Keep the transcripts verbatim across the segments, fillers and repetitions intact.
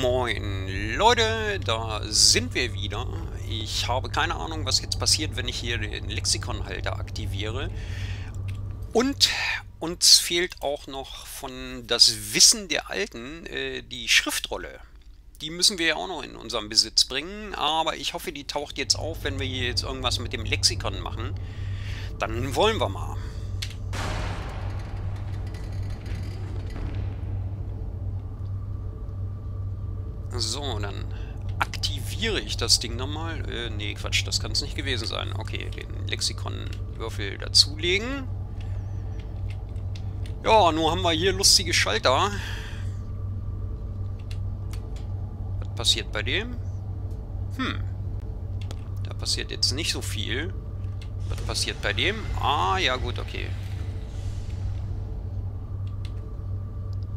Moin Leute, da sind wir wieder. Ich habe keine Ahnung, was jetzt passiert, wenn ich hier den Lexikonhalter aktiviere. Und uns fehlt auch noch von das Wissen der Alten äh, die Schriftrolle. Die müssen wir ja auch noch in unseren Besitz bringen, aber ich hoffe, die taucht jetzt auf, wenn wir hier jetzt irgendwas mit dem Lexikon machen. Dann wollen wir mal. So, dann aktiviere ich das Ding nochmal. Äh, nee, Quatsch, das kann es nicht gewesen sein. Okay, den Lexikon-Würfel dazulegen. Ja, nur haben wir hier lustige Schalter. Was passiert bei dem? Hm. Da passiert jetzt nicht so viel. Was passiert bei dem? Ah, ja gut, okay.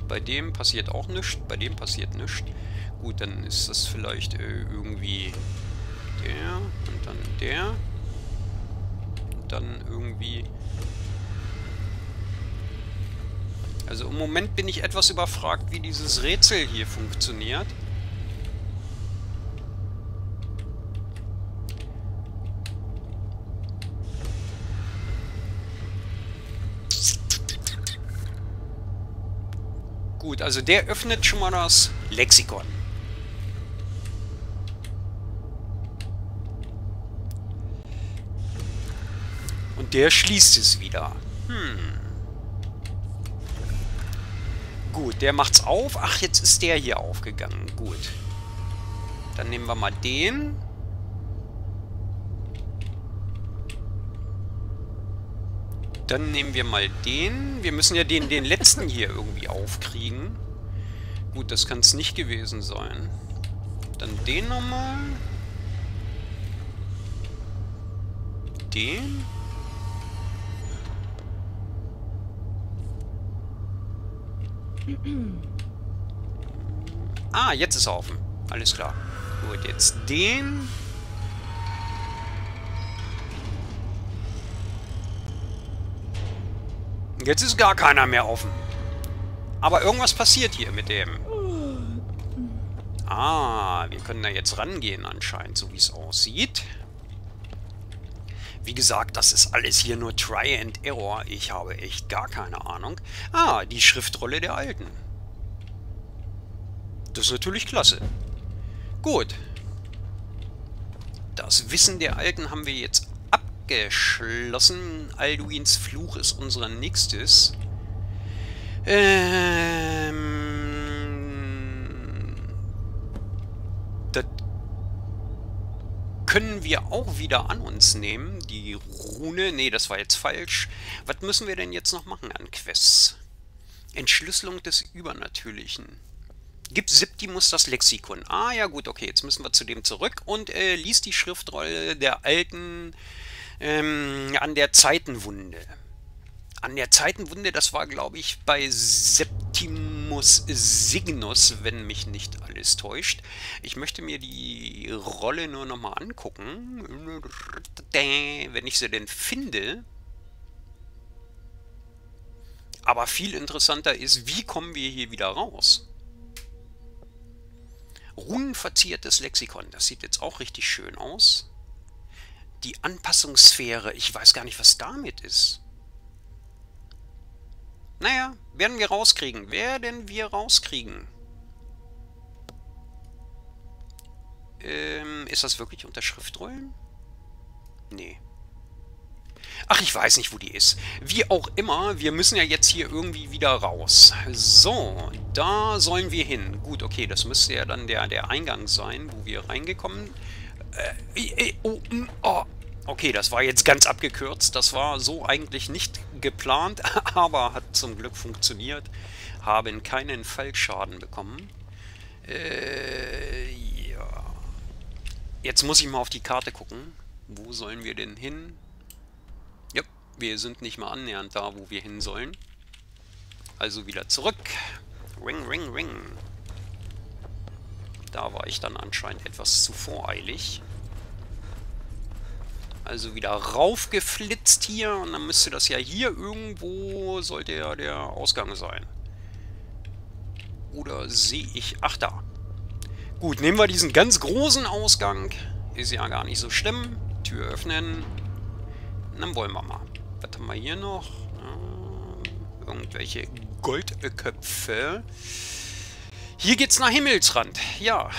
Bei dem passiert auch nichts. Bei dem passiert nichts. Gut, dann ist das vielleicht äh, irgendwie der und dann der. Und dann irgendwie... Also im Moment bin ich etwas überfragt, wie dieses Rätsel hier funktioniert. Gut, also der öffnet schon mal das Lexikon. Und der schließt es wieder. Hm. Gut, der macht's auf. Ach, jetzt ist der hier aufgegangen. Gut. Dann nehmen wir mal den. Dann nehmen wir mal den. Wir müssen ja den, den letzten hier irgendwie aufkriegen. Gut, das kann es nicht gewesen sein. Dann den nochmal. Den. Ah, jetzt ist er offen. Alles klar. Gut, jetzt den. Jetzt ist gar keiner mehr offen. Aber irgendwas passiert hier mit dem. Ah, wir können da jetzt rangehen anscheinend, so wie es aussieht. Wie gesagt, das ist alles hier nur Try and Error. Ich habe echt gar keine Ahnung. Ah, die Schriftrolle der Alten. Das ist natürlich klasse. Gut. Das Wissen der Alten haben wir jetzt abgeschlossen. Alduins Fluch ist unser nächstes. Ähm... Das können wir auch wieder an uns nehmen. Die Rune. Nee, das war jetzt falsch. Was müssen wir denn jetzt noch machen an Quests? Entschlüsselung des Übernatürlichen. Gibt Septimus das Lexikon. Ah, ja gut, okay. Jetzt müssen wir zu dem zurück. Und äh, liest die Schriftrolle der Alten ähm, an der Zeitenwunde. An der Zeitenwunde, das war, glaube ich, bei Septimus Signus, wenn mich nicht alles täuscht. Ich möchte mir die Rolle nur nochmal angucken. Wenn ich sie denn finde. Aber viel interessanter ist, wie kommen wir hier wieder raus? Runenverziertes Lexikon, das sieht jetzt auch richtig schön aus. Die Anpassungssphäre, ich weiß gar nicht, was damit ist. Naja, werden wir rauskriegen. Werden wir rauskriegen. Ähm, ist das wirklich unter Schriftrollen? Nee. Ach, ich weiß nicht, wo die ist. Wie auch immer, wir müssen ja jetzt hier irgendwie wieder raus. So, da sollen wir hin. Gut, okay, das müsste ja dann der, der Eingang sein, wo wir reingekommen... Äh, äh, oh, oh. Okay, das war jetzt ganz abgekürzt. Das war so eigentlich nicht geplant, aber hat zum Glück funktioniert. Haben keinen Fallschaden bekommen. Äh, ja. Jetzt muss ich mal auf die Karte gucken. Wo sollen wir denn hin? Ja, wir sind nicht mal annähernd da, wo wir hin sollen. Also wieder zurück. Ring, ring, ring. Da war ich dann anscheinend etwas zu voreilig. Also wieder raufgeflitzt hier und dann müsste das ja hier irgendwo, sollte ja der Ausgang sein. Oder sehe ich... Ach da, Gut, nehmen wir diesen ganz großen Ausgang. Ist ja gar nicht so schlimm. Tür öffnen. Dann wollen wir mal. Was haben wir hier noch? Ähm, irgendwelche Goldköpfe. Hier geht's nach Himmelsrand. Ja,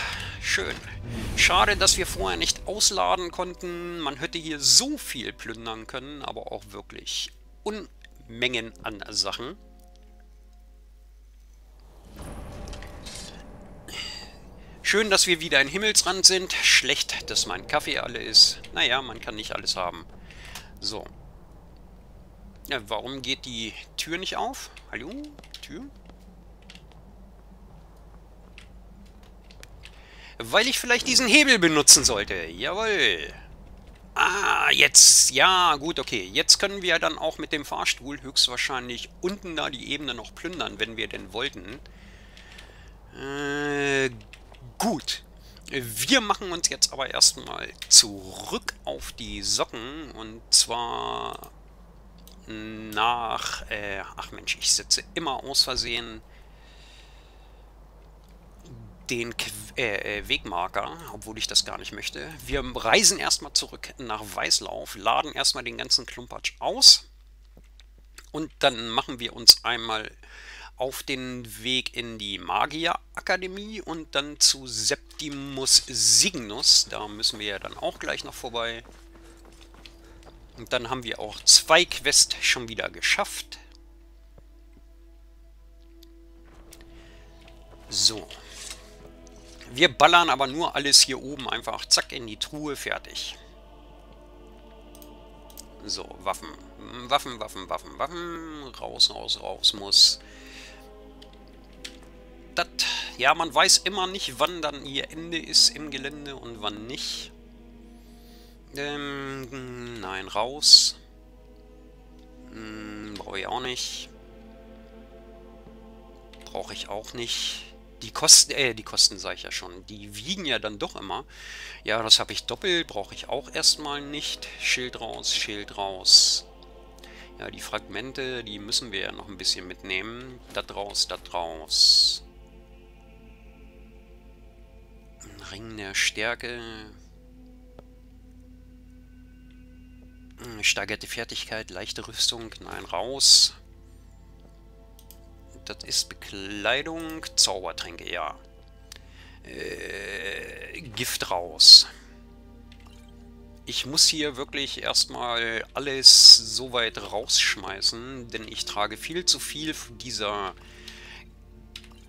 schön. Schade, dass wir vorher nicht ausladen konnten. Man hätte hier so viel plündern können, aber auch wirklich Unmengen an Sachen. Schön, dass wir wieder in Himmelsrand sind. Schlecht, dass mein Kaffee alle ist. Naja, man kann nicht alles haben. So. Ja, warum geht die Tür nicht auf? Hallo? Tür? Weil ich vielleicht diesen Hebel benutzen sollte. Jawohl. Ah, jetzt. Ja, gut, okay. Jetzt können wir dann auch mit dem Fahrstuhl höchstwahrscheinlich unten da die Ebene noch plündern, wenn wir denn wollten. Äh... Gut, wir machen uns jetzt aber erstmal zurück auf die Socken und zwar nach, äh, ach Mensch, ich setze immer aus Versehen den Qu äh, Wegmarker, obwohl ich das gar nicht möchte. Wir reisen erstmal zurück nach Weißlauf, laden erstmal den ganzen Klumpatsch aus und dann machen wir uns einmal auf den Weg in die Magierakademie und dann zu Septimus Signus. Da müssen wir ja dann auch gleich noch vorbei. Und dann haben wir auch zwei Quests schon wieder geschafft. So. Wir ballern aber nur alles hier oben einfach zack in die Truhe, fertig. So, Waffen. Waffen, Waffen, Waffen, Waffen. Raus, raus, raus muss. Das, ja, man weiß immer nicht, wann dann ihr Ende ist im Gelände und wann nicht. Ähm, nein, raus. Hm, brauche ich auch nicht. Brauche ich auch nicht. Die Kosten, äh, die Kosten sage ich ja schon. Die wiegen ja dann doch immer. Ja, das habe ich doppelt. Brauche ich auch erstmal nicht. Schild raus, Schild raus. Ja, die Fragmente, die müssen wir ja noch ein bisschen mitnehmen. Da raus, da raus. Ring der Stärke. Steigerte Fertigkeit, leichte Rüstung. Nein, raus. Das ist Bekleidung. Zaubertränke, ja. Äh, Gift raus. Ich muss hier wirklich erstmal alles so weit rausschmeißen, denn ich trage viel zu viel dieser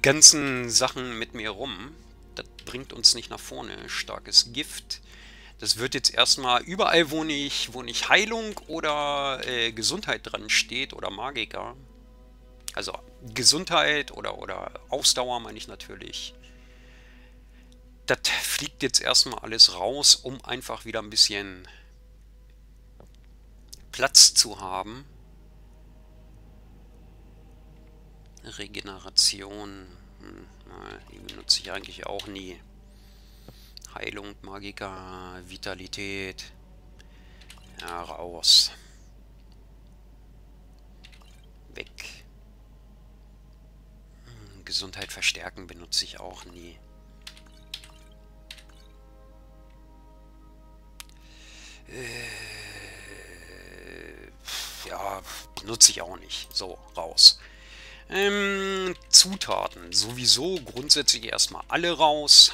ganzen Sachen mit mir rum. Das bringt uns nicht nach vorne. Starkes Gift. Das wird jetzt erstmal überall, wo nicht, wo nicht Heilung oder äh, Gesundheit dran steht oder Magiker. Also Gesundheit oder, oder Ausdauer meine ich natürlich. Das fliegt jetzt erstmal alles raus, um einfach wieder ein bisschen Platz zu haben. Regeneration. Hm, die benutze ich eigentlich auch nie. Heilung, Magiker, Vitalität. Ja, raus. Weg. Hm, Gesundheit verstärken benutze ich auch nie. Ja, benutze ich auch nicht. So, raus. Ähm, Zutaten. Sowieso grundsätzlich erstmal alle raus.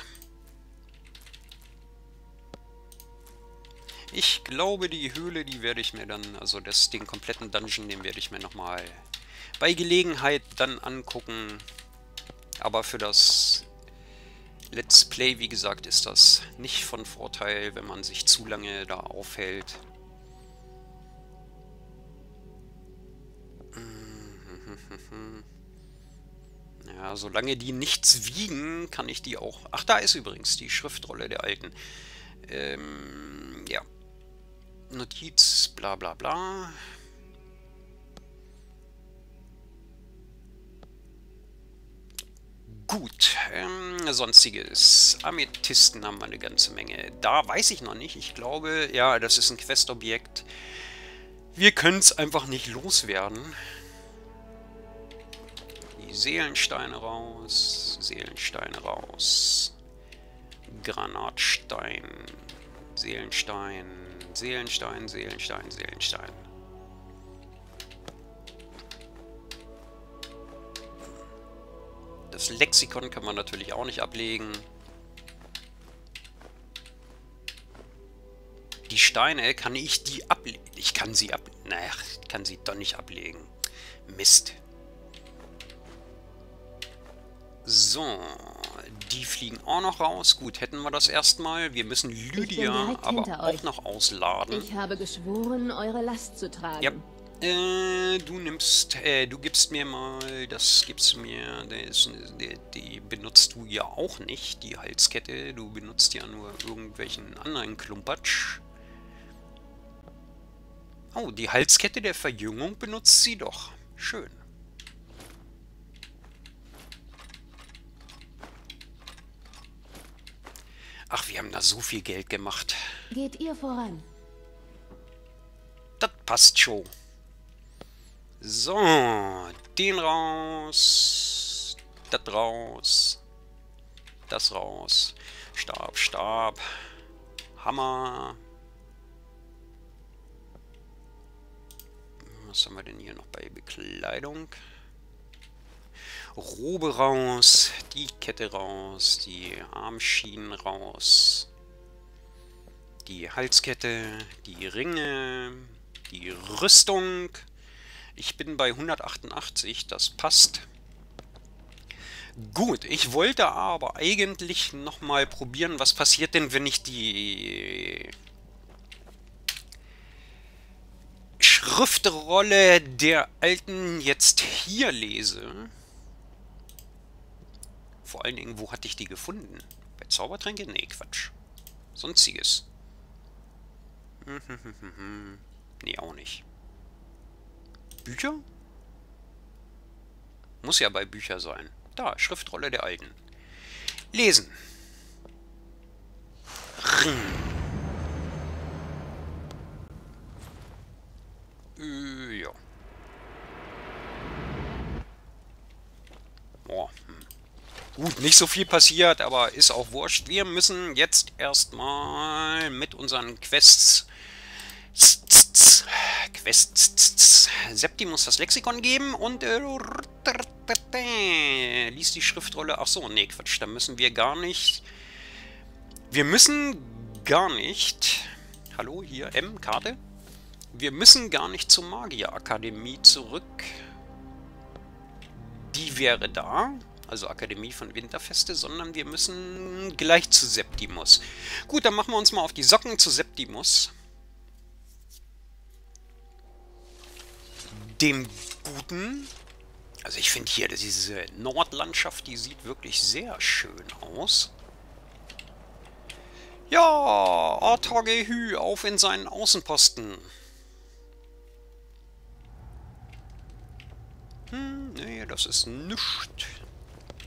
Ich glaube, die Höhle, die werde ich mir dann, also das, den kompletten Dungeon, den werde ich mir nochmal bei Gelegenheit dann angucken. Aber für das Let's Play, wie gesagt, ist das nicht von Vorteil, wenn man sich zu lange da aufhält. Ja, solange die nichts wiegen, kann ich die auch... Ach, da ist übrigens die Schriftrolle der Alten. Ähm, ja. Notiz, bla bla bla. Gut, ähm, sonstiges. Amethysten haben wir eine ganze Menge. Da weiß ich noch nicht. Ich glaube, ja, das ist ein Questobjekt. Wir können es einfach nicht loswerden. Die Seelensteine raus. Seelensteine raus. Granatstein. Seelenstein. Seelenstein, Seelenstein, Seelenstein. Das Lexikon kann man natürlich auch nicht ablegen. Die Steine, kann ich die ablegen? Ich kann sie ab... Naja, ich kann sie doch nicht ablegen. Mist. So, die fliegen auch noch raus. Gut, hätten wir das erstmal. Wir müssen Lydia aber auch euch. noch ausladen. Ich habe geschworen, eure Last zu tragen. Ja. Äh, du nimmst, äh, du gibst mir mal, das gibst du mir, das, die, die benutzt du ja auch nicht, die Halskette. Du benutzt ja nur irgendwelchen anderen Klumpatsch. Oh, die Halskette der Verjüngung benutzt sie doch. Schön. Ach, wir haben da so viel Geld gemacht. Geht ihr voran? Das passt schon. So, den raus, das raus, das raus, Stab, Stab, Hammer. Was haben wir denn hier noch bei Bekleidung? Robe raus, die Kette raus, die Armschienen raus, die Halskette, die Ringe, die Rüstung. Ich bin bei hundertachtundachtzig, das passt. Gut, ich wollte aber eigentlich nochmal probieren, was passiert denn, wenn ich die Schriftrolle der Alten jetzt hier lese. Vor allen Dingen, wo hatte ich die gefunden? Bei Zaubertränke? Nee, Quatsch. Sonstiges. Nee, auch nicht. Bücher? Muss ja bei Bücher sein. Da, Schriftrolle der Alten. Lesen. Äh, ja. Boah. Hm. Gut, nicht so viel passiert, aber ist auch wurscht. Wir müssen jetzt erstmal mit unseren Quests... Quest Septimus das Lexikon geben und äh, liest die Schriftrolle. Ach so, nee, Quatsch, da müssen wir gar nicht. Wir müssen gar nicht. Hallo, hier M, Karte. Wir müssen gar nicht zur Magierakademie zurück. Die wäre da, also Akademie von Winterfeste, sondern wir müssen gleich zu Septimus. Gut, dann machen wir uns mal auf die Socken zu Septimus. Dem Guten, also ich finde hier diese Nordlandschaft, die sieht wirklich sehr schön aus. Ja, Ortage Hü, auf in seinen Außenposten. Hm, nee, das ist nichts.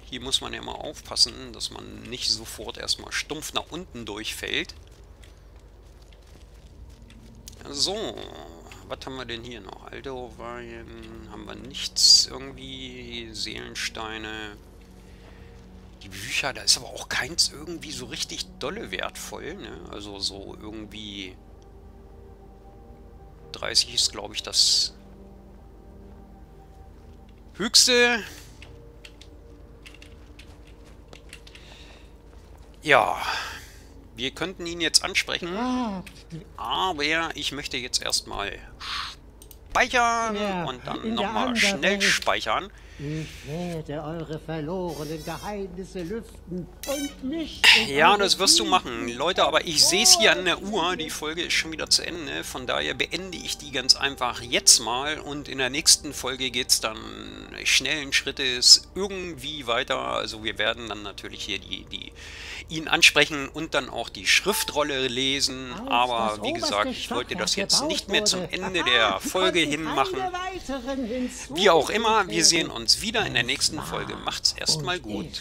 Hier muss man ja mal aufpassen, dass man nicht sofort erstmal stumpf nach unten durchfällt. So. Was haben wir denn hier noch? Alduin haben wir nichts irgendwie. Seelensteine. Die Bücher, da ist aber auch keins irgendwie so richtig dolle wertvoll, ne? Also so irgendwie... dreißig ist, glaube ich, das höchste. Ja... Wir könnten ihn jetzt ansprechen, aber ich möchte jetzt erstmal speichern ja, und dann nochmal schnell Welt. speichern. Ich werde eure verlorenen Geheimnisse lüften und nicht... Ja, das wirst du machen, Leute, aber ich sehe es hier an der Uhr, die Folge ist schon wieder zu Ende, von daher beende ich die ganz einfach jetzt mal und in der nächsten Folge geht es dann schnellen Schrittes irgendwie weiter, also wir werden dann natürlich hier die, die ihn ansprechen und dann auch die Schriftrolle lesen, aber wie gesagt, ich wollte das jetzt nicht mehr zum Ende der Folge hin machen, wie auch immer, wir sehen uns wieder in der nächsten Folge. Macht's erstmal gut.